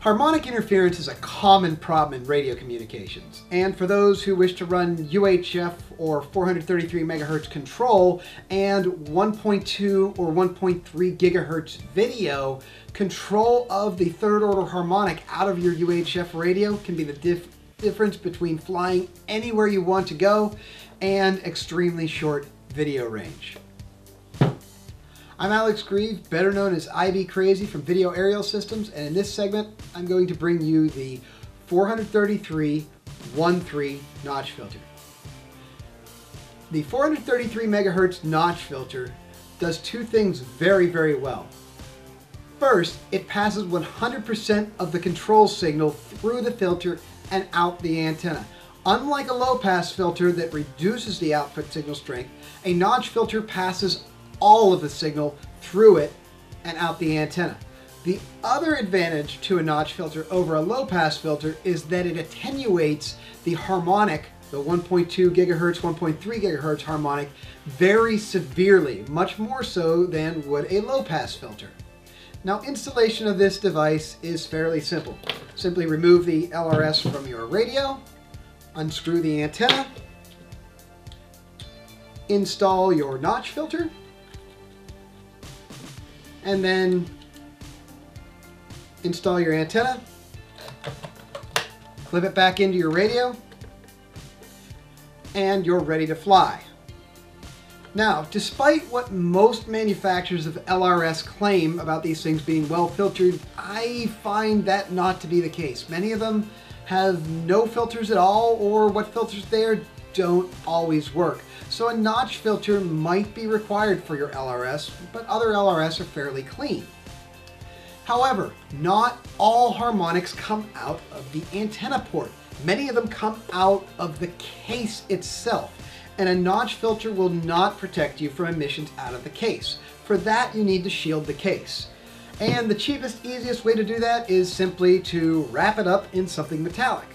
Harmonic interference is a common problem in radio communications, and for those who wish to run UHF or 433 megahertz control and 1.2 or 1.3 gigahertz video, control of the third order harmonic out of your UHF radio can be the difference between flying anywhere you want to go and extremely short video range. I'm Alex Grieve, better known as IV Crazy from Video Aerial Systems, and in this segment, I'm going to bring you the 433-13 notch filter. The 433 megahertz notch filter does two things very, very well. First, it passes 100% of the control signal through the filter and out the antenna. Unlike a low-pass filter that reduces the output signal strength, a notch filter passes all of the signal through it and out the antenna. The other advantage to a notch filter over a low-pass filter is that it attenuates the harmonic, the 1.2 gigahertz, 1.3 gigahertz harmonic, very severely, much more so than would a low-pass filter. Now, installation of this device is fairly simple. Simply remove the LRS from your radio, unscrew the antenna, install your notch filter, and then install your antenna, clip it back into your radio, and you're ready to fly. Now, despite what most manufacturers of LRS claim about these things being well filtered, I find that not to be the case. Many of them have no filters at all, or what filters there don't always work. So a notch filter might be required for your LRS, but other LRS are fairly clean. However, not all harmonics come out of the antenna port. Many of them come out of the case itself, and a notch filter will not protect you from emissions out of the case. For that, you need to shield the case. And the cheapest, easiest way to do that is simply to wrap it up in something metallic.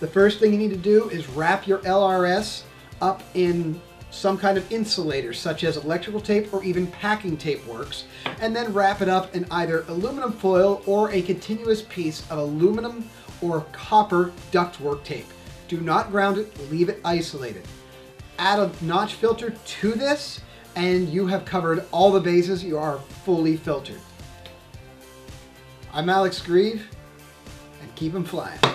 The first thing you need to do is wrap your LRS up in some kind of insulator, such as electrical tape or even packing tape works, and then wrap it up in either aluminum foil or a continuous piece of aluminum or copper ductwork tape. Do not ground it, leave it isolated. Add a notch filter to this, and you have covered all the bases. You are fully filtered. I'm Alex Grieve, and keep 'em flying.